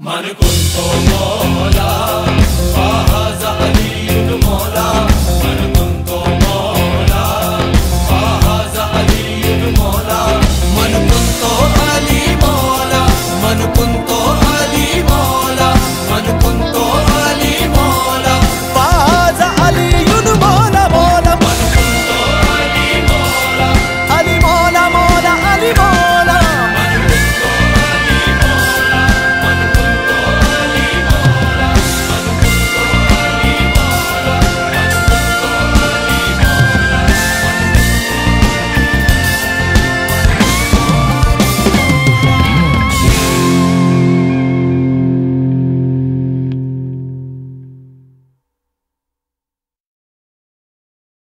मन कुंतो मौला।